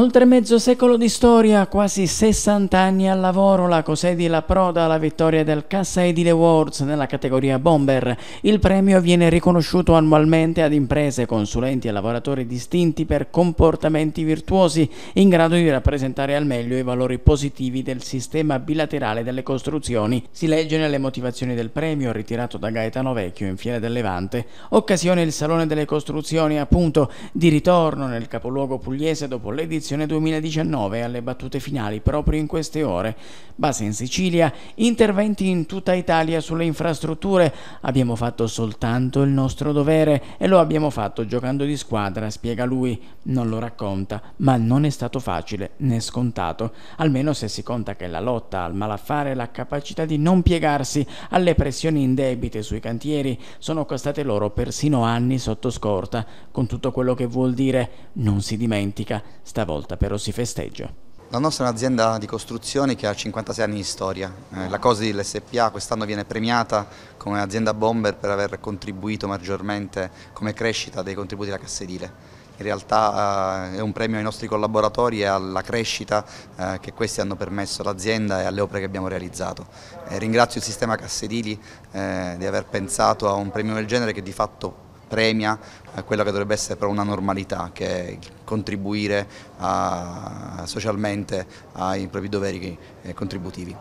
Oltre mezzo secolo di storia, quasi 60 anni al lavoro, la Cosedil approda alla vittoria del Cassa Edile Awards nella categoria Bomber. Il premio viene riconosciuto annualmente ad imprese, consulenti e lavoratori distinti per comportamenti virtuosi in grado di rappresentare al meglio i valori positivi del sistema bilaterale delle costruzioni. Si legge nelle motivazioni del premio ritirato da Gaetano Vecchio in Fiera del Levante. Occasione il Salone delle Costruzioni, appunto, di ritorno nel capoluogo pugliese dopo l'edizione 2019 alle battute finali proprio in queste ore. Base in Sicilia, interventi in tutta Italia sulle infrastrutture. Abbiamo fatto soltanto il nostro dovere e lo abbiamo fatto giocando di squadra, spiega lui. Non lo racconta, ma non è stato facile né scontato, almeno se si conta che la lotta al malaffare e la capacità di non piegarsi alle pressioni indebite sui cantieri sono costate loro persino anni sotto scorta, con tutto quello che vuol dire. Non si dimentica, stavolta però si festeggia. La nostra è un'azienda di costruzioni che ha 56 anni di storia. La Cosedil SpA quest'anno viene premiata come azienda bomber per aver contribuito maggiormente come crescita dei contributi alla Cassa Edile. In realtà è un premio ai nostri collaboratori e alla crescita che questi hanno permesso all'azienda e alle opere che abbiamo realizzato. Ringrazio il sistema Casse Edili di aver pensato a un premio del genere che di fatto premia quella che dovrebbe essere però una normalità, che è contribuire socialmente ai propri doveri contributivi.